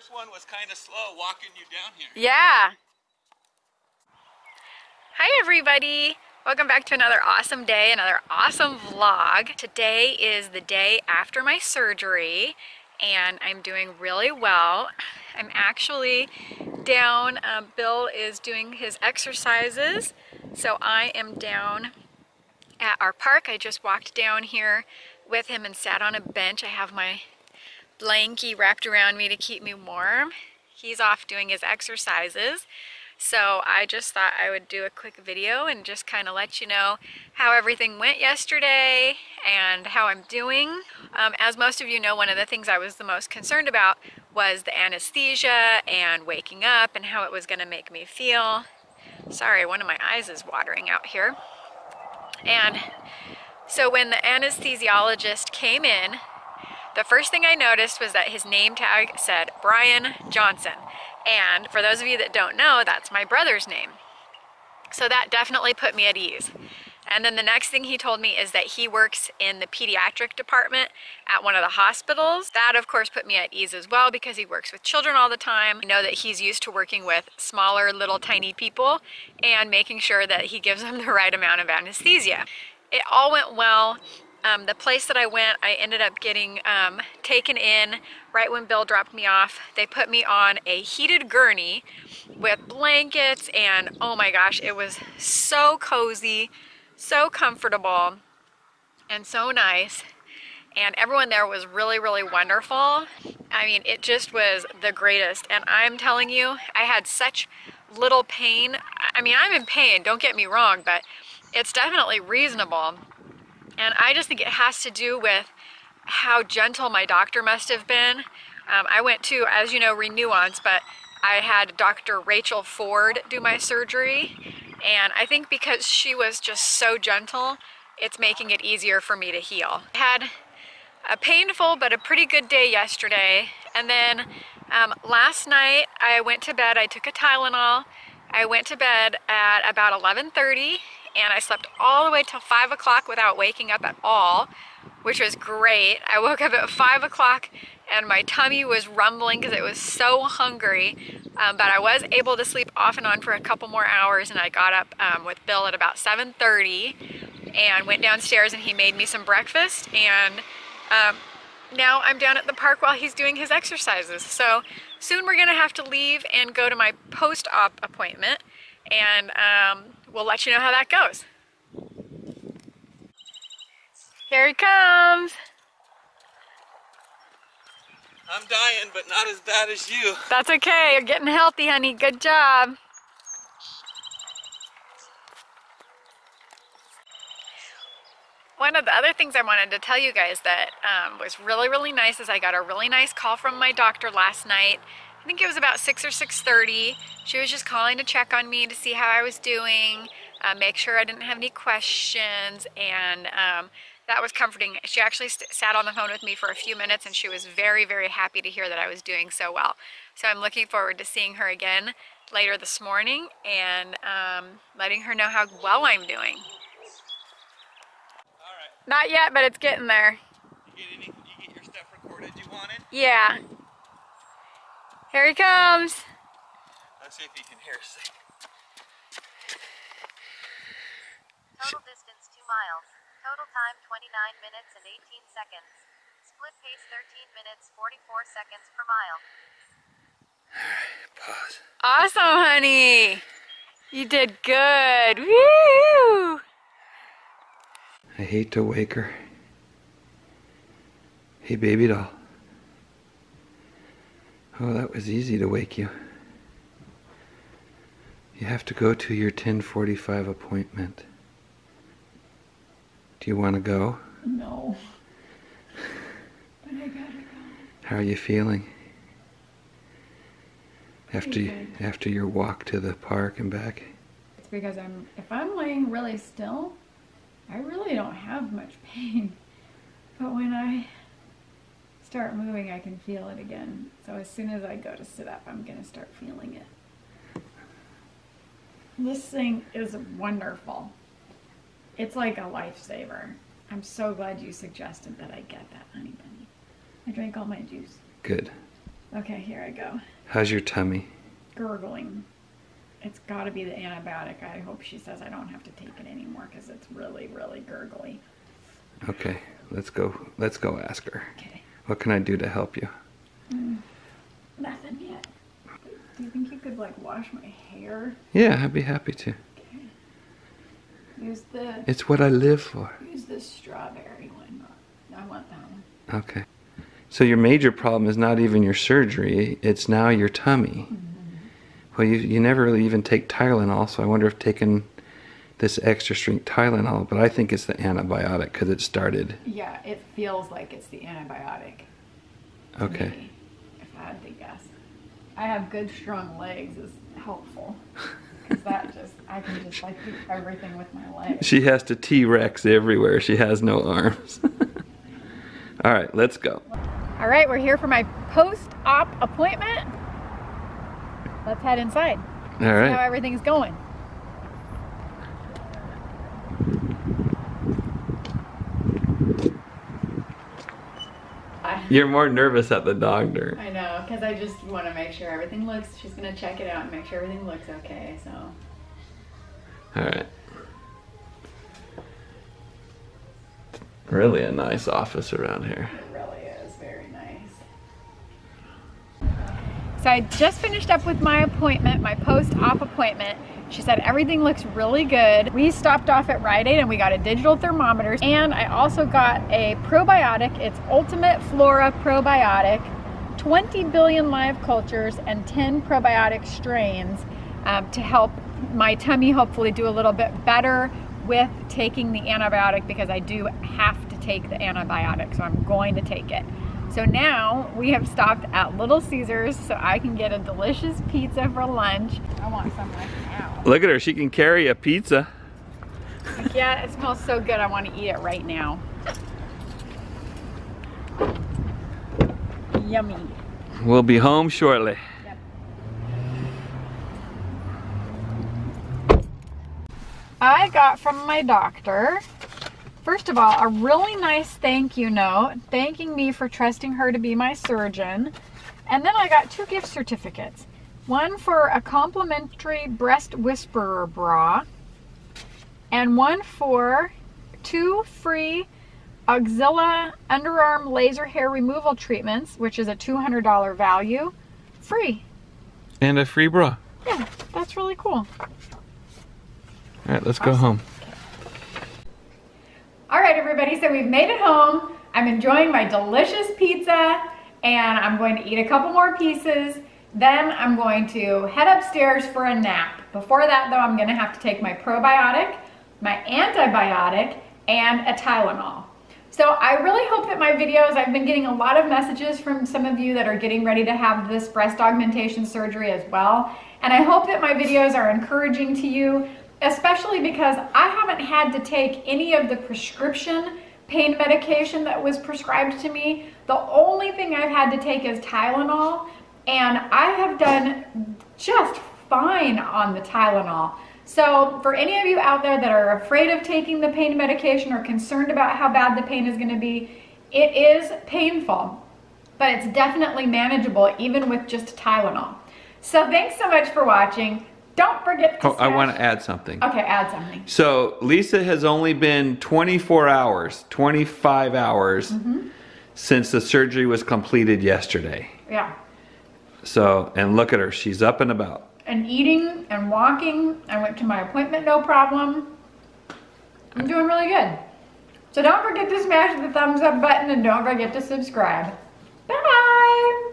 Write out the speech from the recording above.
first one was kind of slow walking you down here. Yeah. Hi everybody. Welcome back to another awesome day, another awesome vlog. Today is the day after my surgery and I'm doing really well. I'm actually down. Bill is doing his exercises, so I am down at our park. I just walked down here with him and sat on a bench. I have my blankie wrapped around me to keep me warm. He's off doing his exercises, so I just thought I would do a quick video and just kind of let you know how everything went yesterday and how I'm doing. As most of you know, one of the things I was the most concerned about was the anesthesia and waking up and how it was going to make me feel. Sorry, one of my eyes is watering out here. And so when the anesthesiologist came in, the first thing I noticed was that his name tag said Brian Johnson. And for those of you that don't know, that's my brother's name. So that definitely put me at ease. And then the next thing he told me is that he works in the pediatric department at one of the hospitals. That, of course, put me at ease as well because he works with children all the time. I know that he's used to working with smaller, little, tiny people and making sure that he gives them the right amount of anesthesia. It all went well. The place that I went, I ended up getting taken in right when Bill dropped me off. They put me on a heated gurney with blankets and oh my gosh, it was so cozy, so comfortable, and so nice. And everyone there was really, really wonderful. I mean, it just was the greatest. And I'm telling you, I had such little pain. I mean, I'm in pain, don't get me wrong, but it's definitely reasonable. And I just think it has to do with how gentle my doctor must have been. I went to, as you know, Renewance, but I had Dr. Rachel Ford do my surgery. And I think because she was just so gentle, it's making it easier for me to heal. I had a painful but a pretty good day yesterday. And then last night I went to bed. I took a Tylenol. I went to bed at about 11:30. And I slept all the way till 5 o'clock without waking up at all, which was great. I woke up at 5 o'clock and my tummy was rumbling because it was so hungry, but I was able to sleep off and on for a couple more hours, and I got up with Bill at about 7:30 and went downstairs and he made me some breakfast, and now I'm down at the park while he's doing his exercises. So soon we're going to have to leave and go to my post-op appointment, and we'll let you know how that goes. Here he comes. I'm dying, but not as bad as you. That's okay. You're getting healthy, honey. Good job. One of the other things I wanted to tell you guys that was really, really nice is I got a really nice call from my doctor last night. I think it was about 6 or 6:30. She was just calling to check on me to see how I was doing, make sure I didn't have any questions, and that was comforting. She actually sat on the phone with me for a few minutes, and she was very, very happy to hear that I was doing so well. So I'm looking forward to seeing her again later this morning and letting her know how well I'm doing. All right. Not yet, but it's getting there. You get your stuff recorded you wanted? Yeah. Here he comes. Let's see if he can hear us. Total distance 2 miles. Total time 29 minutes and 18 seconds. Split pace 13 minutes 44 seconds per mile. All right, pause. Awesome, honey. You did good. Woo! I hate to wake her. Hey, baby doll. Oh, that was easy to wake you. You have to go to your 10:45 appointment. Do you want to go? No. But I gotta go. How are you feeling? After your walk to the park and back? It's because if I'm laying really still, I really don't have much pain. But when I start moving, I can feel it again. So as soon as I go to sit up, I'm gonna start feeling it. This thing is wonderful. It's like a lifesaver. I'm so glad you suggested that I get that, honey bunny. I drank all my juice. Good. Okay, here I go. How's your tummy? Gurgling. It's got to be the antibiotic. I hope she says I don't have to take it anymore because it's really, really gurgly. Okay, let's go ask her. Okay. What can I do to help you? Nothing yet. Do you think you could, like, wash my hair? Yeah, I'd be happy to. Okay. Use the... It's what I live for. Use the strawberry one. I want that one. Okay. So your major problem is not even your surgery. It's now your tummy. Well, you never really even take Tylenol, so I wonder if taking this extra strength Tylenol, but I think it's the antibiotic because it started. Yeah, it feels like it's the antibiotic. Okay. Maybe, if I had to guess. I have good, strong legs is helpful. Because that just, I can just, like, do everything with my legs. She has to T-Rex everywhere. She has no arms. All right, let's go. All right, we're here for my post-op appointment. Let's head inside. All right. See how everything's going. You're more nervous at the doctor. I know, because I just want to make sure everything looks. She's going to check it out and make sure everything looks okay, so. All right. Really a nice office around here. It really is very nice. So I just finished up with my appointment, my post-op appointment. She said everything looks really good. We stopped off at Rite Aid and we got a digital thermometer, and I also got a probiotic. It's Ultimate Flora Probiotic, 20 billion live cultures and 10 probiotic strains to help my tummy hopefully do a little bit better with taking the antibiotic, because I do have to take the antibiotic, so I'm going to take it. So now we have stopped at Little Caesars so I can get a delicious pizza for lunch. I want some right now. Look at her, she can carry a pizza. Like, yeah, it smells so good, I want to eat it right now. Yummy. We'll be home shortly. Yep. I got from my doctor, first of all, a really nice thank you note thanking me for trusting her to be my surgeon. And then I got two gift certificates. One for a complimentary breast whisperer bra, and one for two free Auxilla underarm laser hair removal treatments, which is a $200 value, free. And a free bra. Yeah, that's really cool. All right, let's go home. All right, everybody, so we've made it home. I'm enjoying my delicious pizza, and I'm going to eat a couple more pieces. Then I'm going to head upstairs for a nap. Before that, though, I'm gonna have to take my probiotic, my antibiotic, and a Tylenol. So I really hope that my videos, I've been getting a lot of messages from some of you that are getting ready to have this breast augmentation surgery as well. And I hope that my videos are encouraging to you, especially because I haven't had to take any of the prescription pain medication that was prescribed to me. The only thing I've had to take is Tylenol, and I have done just fine on the Tylenol. So for any of you out there that are afraid of taking the pain medication or concerned about how bad the pain is going to be, it is painful, but it's definitely manageable even with just Tylenol. So thanks so much for watching. Don't forget to I want to add something. Okay, add something. So Lisa has only been 24 hours, 25 hours since the surgery was completed yesterday. Yeah. So, and look at her. She's up and about. And eating and walking. I went to my appointment, no problem. I'm doing really good. So don't forget to smash the thumbs up button, and don't forget to subscribe. Bye!